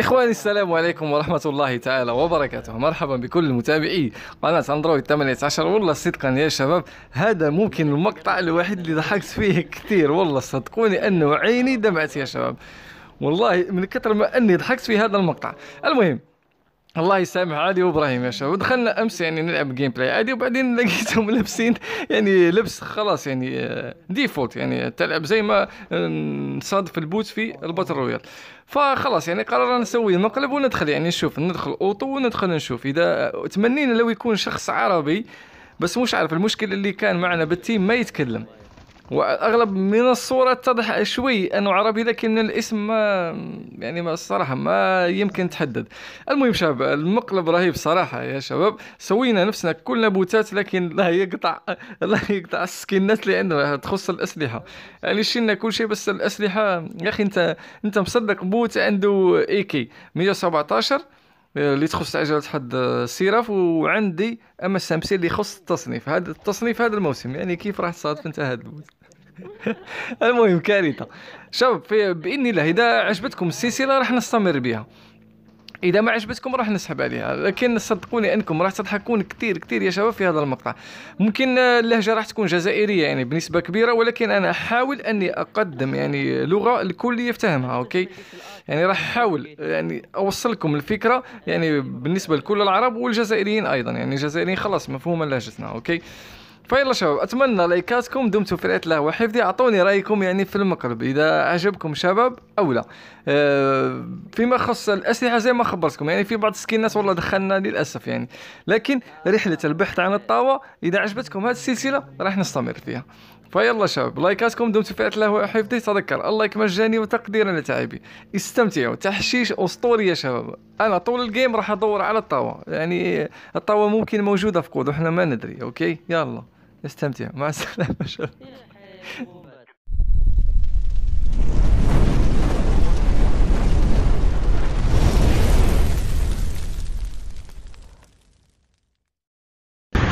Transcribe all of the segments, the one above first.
إخواني السلام عليكم ورحمة الله تعالى وبركاته، مرحبا بكل متابعي قناة أندرويد 18. والله صدقا يا شباب هذا ممكن المقطع الوحيد اللي ضحكت فيه كثير، والله صدقوني أنه عيني دمعت يا شباب، والله من كثر ما أني ضحكت في هذا المقطع. المهم الله يسامح علي وابراهيم يا شباب، دخلنا امس يعني نلعب جيم بلاي عادي، وبعدين لقيتهم لابسين يعني لبس خلاص يعني ديفولت، يعني تلعب زي ما نصادف البوت في الباتل رويال. فخلاص يعني قررنا نسوي مقلب وندخل يعني نشوف، ندخل اوطو وندخل نشوف. اذا تمنينا لو يكون شخص عربي، بس مش عارف المشكل اللي كان معنا بالتيم ما يتكلم، واغلب من الصوره اتضح شوي انه عربي لكن الاسم ما يعني ما الصراحه ما يمكن تحدد. المهم شباب المقلب رهيب صراحه يا شباب، سوينا نفسنا كلنا بوتات لكن لا يقطع السكنات لانه تخص الاسلحه، يعني شلنا كل شيء بس الاسلحه. يا اخي انت مصدق بوت عنده اي كي 117 اللي تخص عجلة حد السيرف، وعندي اما السامسي اللي يخص التصنيف، هذا التصنيف هذا الموسم يعني كيف راح تصادف انت هذا البوت. المهم كارثه شباب، باذن الله اذا عجبتكم السلسله راح نستمر بها، اذا ما عجبتكم راح نسحب عليها، لكن صدقوني انكم راح تضحكون كثير كثير يا شباب في هذا المقطع. ممكن اللهجه راح تكون جزائريه يعني بنسبه كبيره، ولكن انا احاول اني اقدم يعني لغه الكل يفتهمها، اوكي يعني راح احاول يعني اوصلكم الفكره يعني بالنسبه لكل العرب والجزائريين ايضا، يعني الجزائريين خلاص مفهومه لهجتنا، اوكي. فيلا شباب اتمنى لايكاتكم، دمتم في رعاية الله وحفظه. اعطوني رايكم يعني في المقلب اذا عجبكم شباب او لا. فيما خص الاسلحه زي ما خبرتكم يعني في بعض السكينات والله دخلنا للاسف يعني، لكن رحله البحث عن الطاوه اذا عجبتكم هذه السلسله راح نستمر فيها. فيلا شباب لايكاتكم، دمتم في رعاية الله وحفظه. تذكر اللايك مجاني وتقديرا لتعبي، استمتعوا، تحشيش اسطوري يا شباب. انا طول الجيم راح ادور على الطاوه، يعني الطاوه ممكن موجوده في كود وحنا ما ندري، اوكي يلا استمتع، مع السلامة شباب.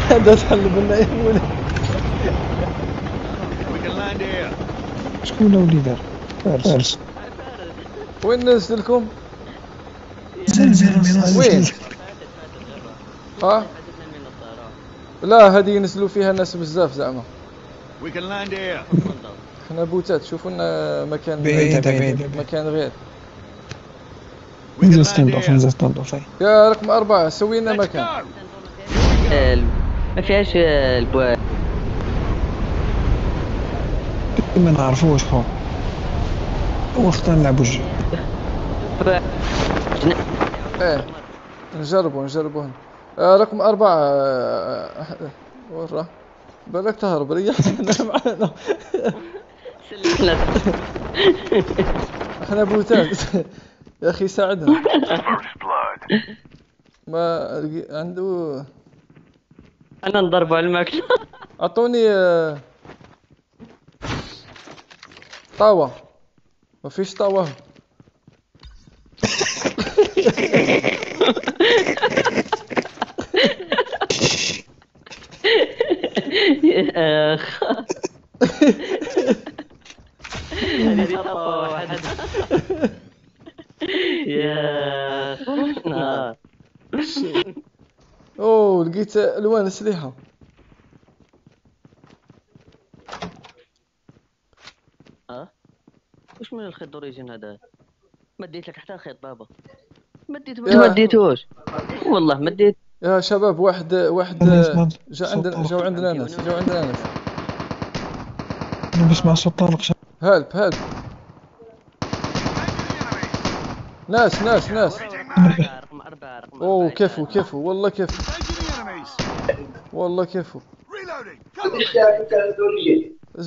هذا تحلب لنا يا ولد. شكون ولي دار؟ فارس. وين نزلكم؟ زلزال وين؟ ها؟ لا هذه ينزلوا فيها ناس بزاف زعما. حنا بوتات، شوفوا لنا مكان بعيد، مكان غير. نزلت يا رقم 4 سوي لنا مكان. ما فيهاش البواب. ما نعرفوش خو. وقتها نلعبوا جو. ايه نجربوا. رقم 4 وين راه؟ بالك تهرب، ريحنا معانا. سلمنا احنا بوتات يا اخي ساعدنا. ما عنده انا نضربه على الماكله. اعطوني طاوه، ما فيش طاوه. يا اخ يا اخ اوه لقيت الوان اسلحه. واش من الخيط دوريجين هذا؟ ما ديت لك حتى خيط بابا، ما ديتوش والله ما ديت. يا شباب واحد جا عندنا ناس، نسمع صوت طارق. هلب ناس اوه كيفو والله كيفو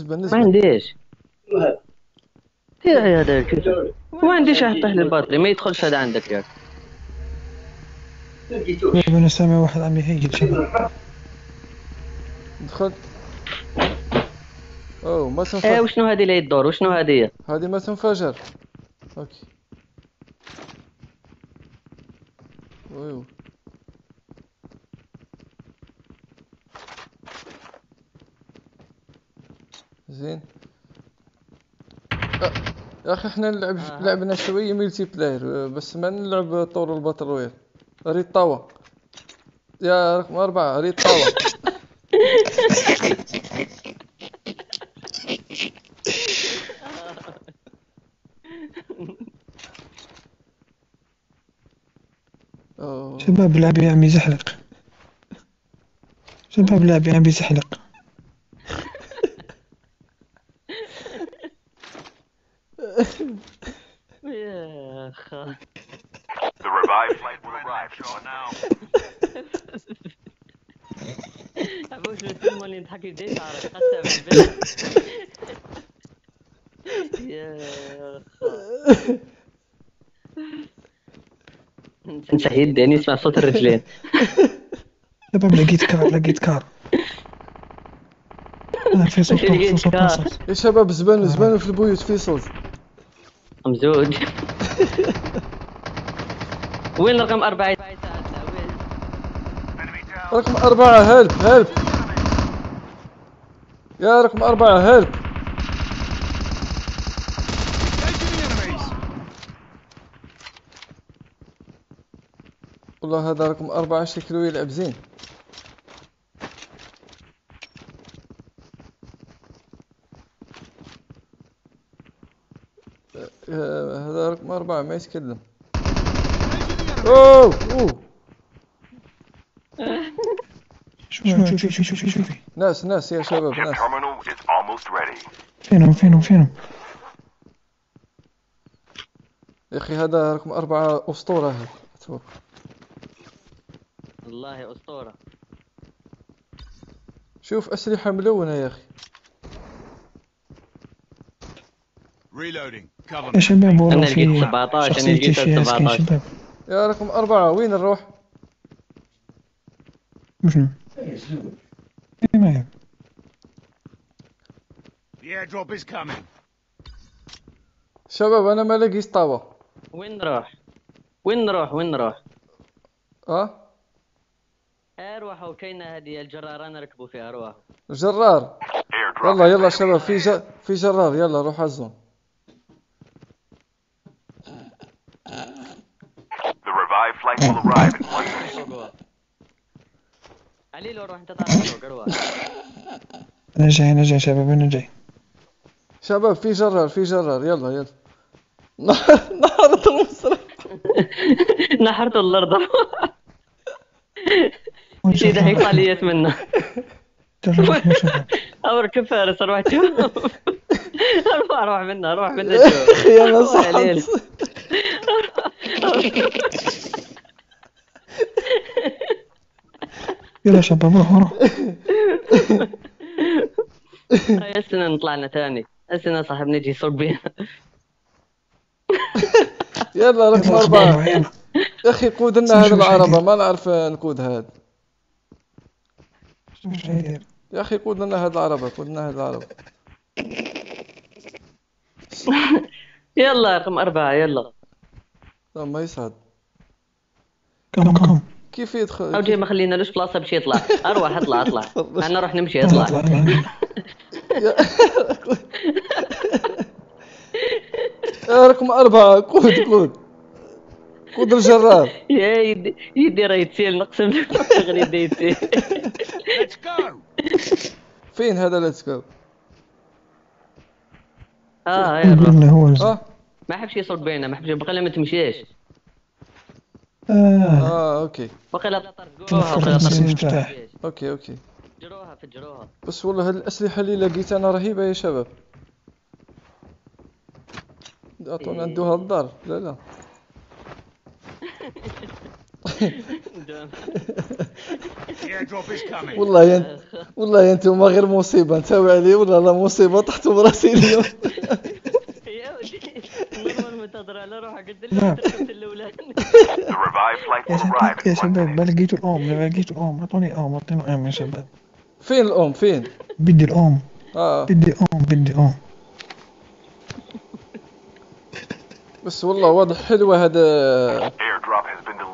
ما عنديش يا هذا الكيفو، ما عنديش احطه للباطري ما يدخلش هذا عندك ياك. انا سامع واحد امريكي يجي شباب دخل. اوه ما تنفجر. وشنو هذه اللي الدور؟ وشنو هذه ما تنفجر. اوكي واو زين. يا اخي احنا نلعب لعبنا شويه ملتي بلاير بس ما نلعب طور الباتل رويال. ريد طاوة يا رقم 4 ريد طاوة. شباب لعب يا عمي زحلق، شباب لعب يا عمي زحلق. يا خا The revived flight will arrive now. أبوش الفيلم اللي نضحك يديش عارف حتى بالبلد. يا خا انت يدي نسمع صوت الرجلين. شباب لقيت كار، لقيت كار. في صوت صوت يا شباب زبانو زبانو في البيوت في صوت. ممزوج. وين رقم 4؟ رقم 4 هلب هلب يا رقم 4 هلب. والله هذا رقم 4 شكله يلعب زين. هذا رقم 4 ما يتكلم. اوه اوه شوفي شوفي شوفي شوفي ناس ناس يا شباب ناس. فينهم فينهم فينهم يا اخي؟ هذا رقم 4 اسطوره هذا والله اسطوره. شوف اسلحه ملونه يا اخي. يا شباب والله في شخصيتي فيها سكين. شباب يا رقم 4 وين نروح؟ مشنو؟ ما شباب انا ما لاقيش طابة. وين نروح؟ وين نروح؟ وين نروح؟ اه؟ اروحوا كاينة هذه الجرار انا ركبوا فيها. اروحوا الجرار. يلا يلا شباب في جرار يلا روح الزون. علي لو روح انت تعرف قروه. انا جاي انا جاي شباب انا جاي. شباب في جرار في جرار يلا يلا. نحرت المسرح نحرت الارض. شي ضحك عليا اتمنى. اركب فارس اروح تشوف. اروح منا اروح منا تشوف. يا نصح يلا شباب روحوا روحوا. هاي السنة نطلعنا ثاني، السنة صاحبنا يجي يسوق بينا. يلا رقم 4 يا أخي قود لنا هذه العربة ما نعرف نقودها هذا. يا أخي قود لنا هذه العربة قود لنا هذه العربة. يلا رقم 4 يلا. ما يصعد. كم كم كيف يدخل؟ أوجي ما خلينالوش بلاصة باش يطلع. أروح اطلع اطلع أنا نروح نمشي اطلع. رقم 4 قود قود قود الجرار. يا يدي يدي راه يتسيل نقسم غير يدي يتسيل. فين هذا ليتس جو؟ اه يلا ما حبش يصل بينا ما حبش بقى ما تمشيش. اه اوكي وقيلا طرقوها وقيلا طرقوها. اوكي اوكي فجروها فجروها. بس والله الاسلحه اللي لقيت انا رهيبه يا شباب. اعطونا ندوها الدار. لا لا والله يا والله انتم غير مصيبه نتاوي عليه ولا لا مصيبه تحت براسي اليوم. تهضر على روحك قلت لي تركبت الاولاد. يا شباب ما لقيتو الام ما لقيتو الام. عطوني ام عطوني ام يا شباب. فين الام فين؟ بدي الام بدي ام بدي ام. بس والله واضح حلوه هذا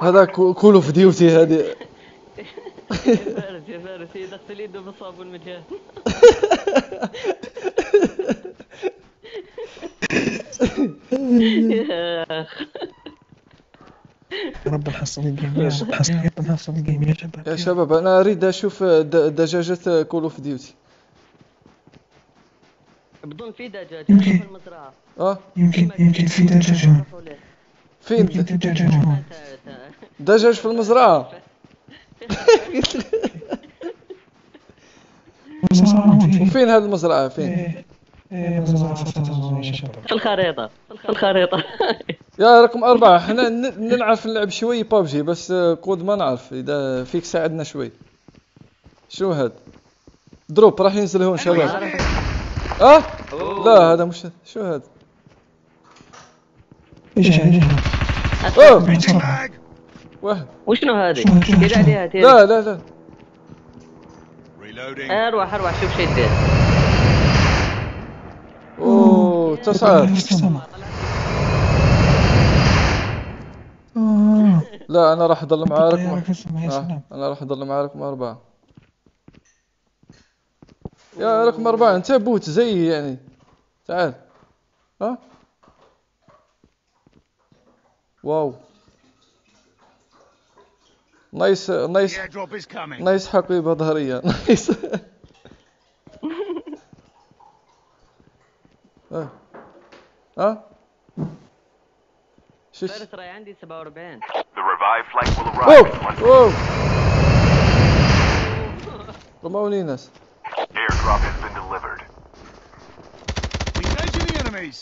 هذا كول اوف ديوتي هذه. يا فارس هي دخلت اليد بالصابون مجال. يا رب نحصل الجيم، نحصل الجيم يا شباب. يا شباب انا اريد اشوف دجاجة كول اوف ديوتي. بدون في دجاجة في المزرعة. اه يمكن في دجاجة. فين دجاجة؟ دجاج في المزرعة. وفين هذه المزرعة فين؟ في الخريطة، في الخريطة. يا رقم 4 حنا نعرف نلعب شوي بابجي بس كود ما نعرف، إذا فيك ساعدنا شوي. شو هاد؟ دروب راح ينزل هون شباب. اه لا هذا مش شو هاد؟ اوه واحد وشنو هذه؟ دير عليها دير. لا لا لا اروح اروح شوف شي دير. اوه 9. لا انا راح اضل معاك. انا راح اضل معاك مع 4 يا رقم 4. انت بوت زي يعني تعال. ها واو نايس نايس نايس حقيبة ظهرية نايس. ها ها شش الفارس راهي عندي 47. واو رموني ناس. Airdrop has been delivered. We engage the enemies.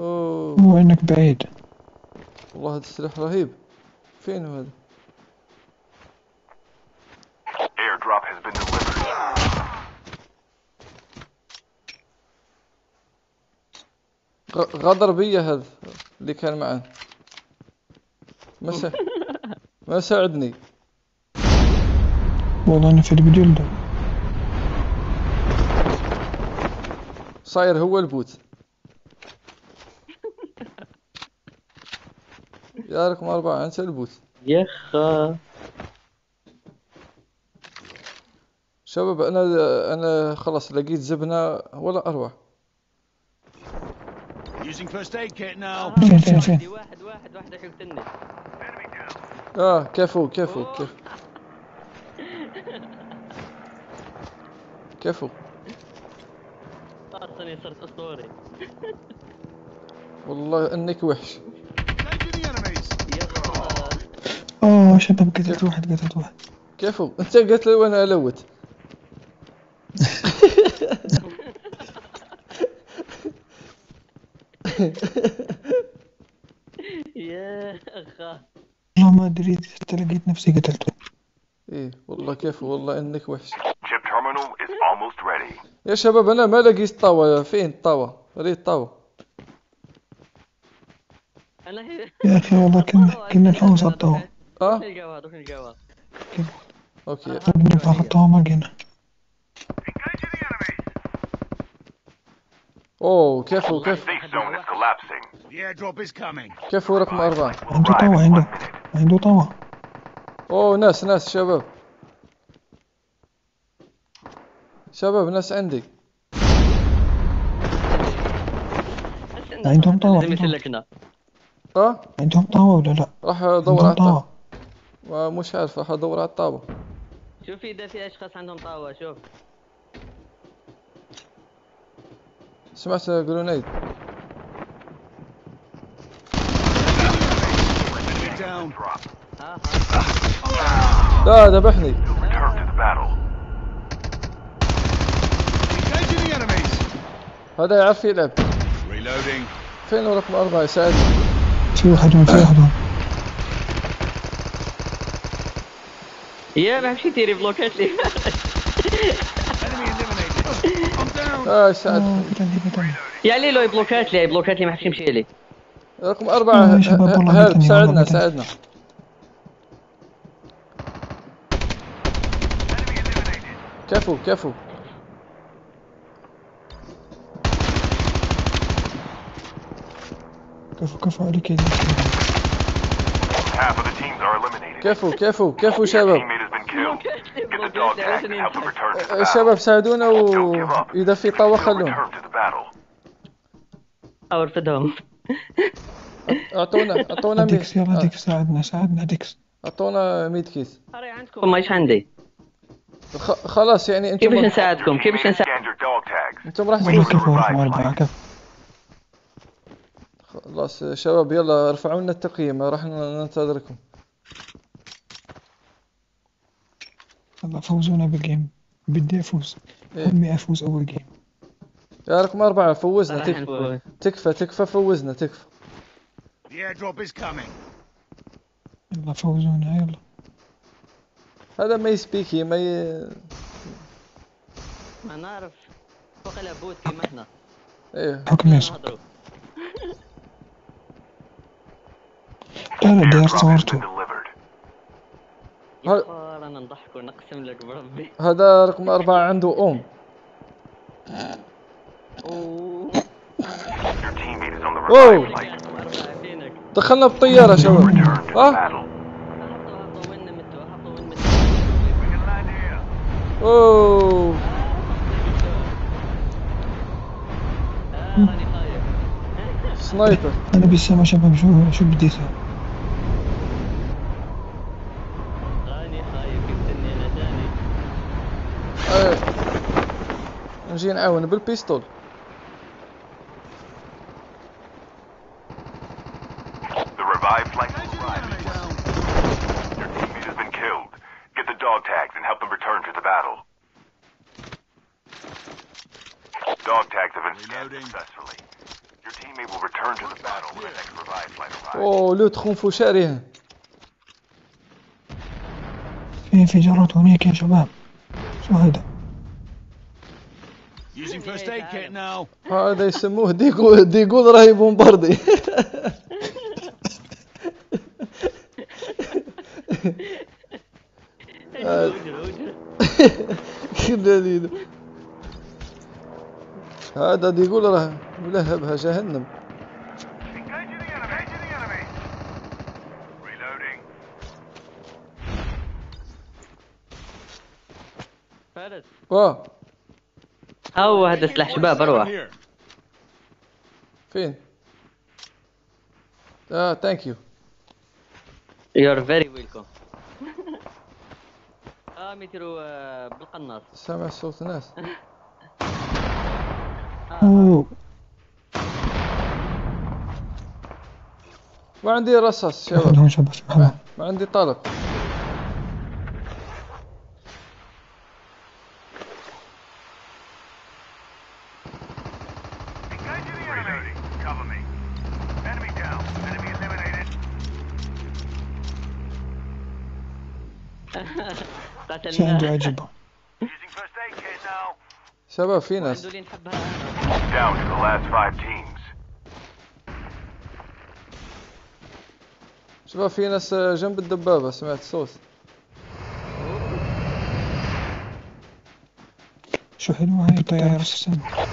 أوه وينك بعيد. والله هذا السلاح رهيب. فين هذا؟ Airdrop has been delivered. غدر بيا هذا اللي كان معاه. ما ساعدني. والله انا في البديل ده صاير هو البوت. يا رقم 4 انت البوت يا خا. شباب انا خلاص لقيت زبنه ولا اروع. واحد يقتلني. كفو كفو. صرت اسطوري والله انك وحش. اوه شباب قتلت واحد. كفو انت قتل وانا الوت. يا اخا والله ما دريت حتى لقيت نفسي قتلته. ايه والله كيف والله انك وحش. يا شباب انا ما لقيت الطاوة. فين الطاوة؟ ريت الطاوة يا اخي والله كنا نحوس على الطاوة. وين الجواد اوكي نبقى على الطاوة ما لقينا. اوه كيف رقم 4 عنده طاوة. عنده طاوة. اوه ناس شباب ناس عندهم طاوة. عندهم طاوة ولا لا؟ راح ادور على الطاوة مش عارف. راح ادور على الطاوة. شوف اذا في اشخاص عندهم طاوة. شوف سمعت جرونيد. لا ذبحني. هذا يعرف يلعب. فين رقم 4 يساعدني؟ في واحد. يا ما مشيتي ريبلوكات لي. يساعدني. يا ليلو يبلوكات لي ما حدش يمشي لي. رقم 4 هلب ساعدنا. كفو كفو عليك يا زلمة. كفو شباب. الشباب ساعدونا، وإذا في طاوة خلونا. اور في دهم. اعطونا ديكس، يلا ديكس ساعدنا ديكس، اعطونا 100 كيس. راه عندكم ماش عندي خلاص يعني. انتم كيفاش نساعدكم؟ انتم راح تساعدوا خلاص شباب. يلا رفعوا لنا التقييم، راح ننتظركم. يلا فوزونا بالجيم، بدي افوز، امي افوز اول جيم. يا رقم 4 فوزنا، تكفى فوزنا تكفى. يلا فوزونا يلا. هذا ما يسبيكي ما نعرف فوق الابوت كيما احنا. ايه حكم يسبيك. انا داير صورته. رانا نضحكوا نقسم لك بربي. هذا رقم 4 عنده ام. اوه دخلنا بالطيارة شباب. اوه سنايبر. انا بالسما شباب، شو بدي اسوي؟ راني خايف جبتني انا ثاني. نجي نعاون بالبيستول. اوه لو تخونفو شاريها. في انفجارات هناك يا شباب، شو هذا؟ هذا يسموه ديقول راهي بومباردي. هذا ديقول راه ملهبها جهنم. واه هو هذا سلاح شباب. اروح فين؟ ثانك يو، يو ار فيري ويلكم. يديروا بالقناص، سامع صوت ناس. اوه ما عندي رصاص شباب، ما عندي طلب. شباب في ناس. شباب في ناس جنب الدبابة، سمعت صوت. شو حلوة هاي الطيارة السنة.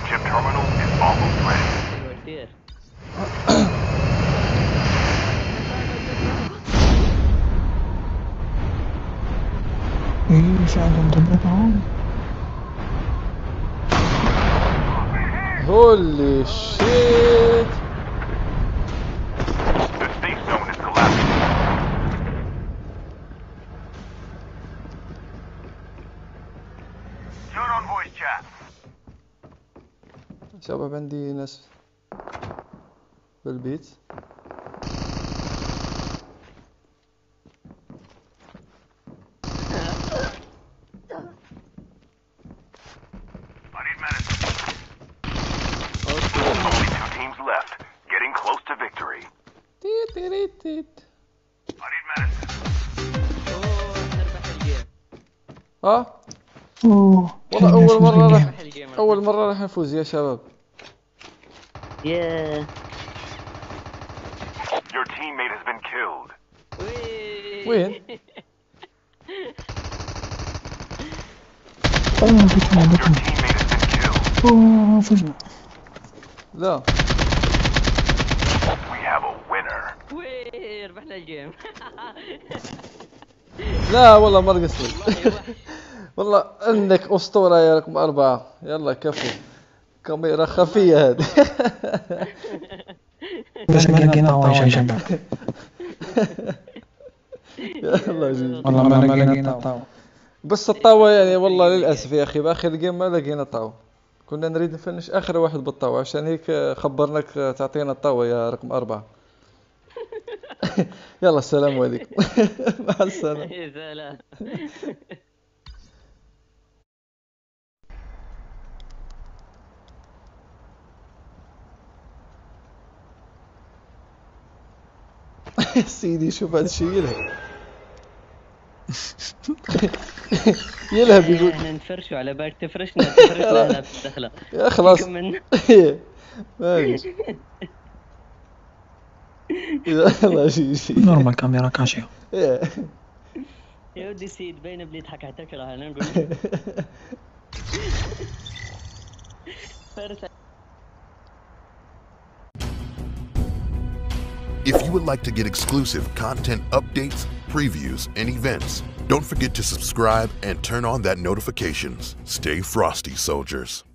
مش عندهم دبابة هون. هولي شيت. شباب عندي ناس بالبيت. اول مره راح نفوز يا شباب. Your teammate has been killed. وين؟ فزنا. لا. We have a winner. وي ربحنا الجيم. لا والله ما رقصت. والله انك اسطوره يا رقم 4. يلا كفو كاميرا خفيه هذه. بس ما لقينا طاوية شباب. يلا جيب. والله ما لقينا طاوية. بس الطاوة يعني والله للأسف يا أخي بآخر جيم ما لقينا طاوة. كنا نريد نفنش آخر واحد بالطاوة عشان هيك خبرناك تعطينا الطاوة يا رقم 4. يلا السلام عليكم. مع السلامة. يا سلام. سيدي شوف هذا الشيء يلهب يلهب يقول احنا نفرشوا على بالك تفرشنا انا في الدخله يا خلاص يلا شي نورمال كاميرا كاشيو يا ودي سيد باينه بلي يضحك حتى كره انا نقول If you would like to get exclusive content updates, previews, and events, don't forget to subscribe and turn on that notifications. Stay frosty, soldiers.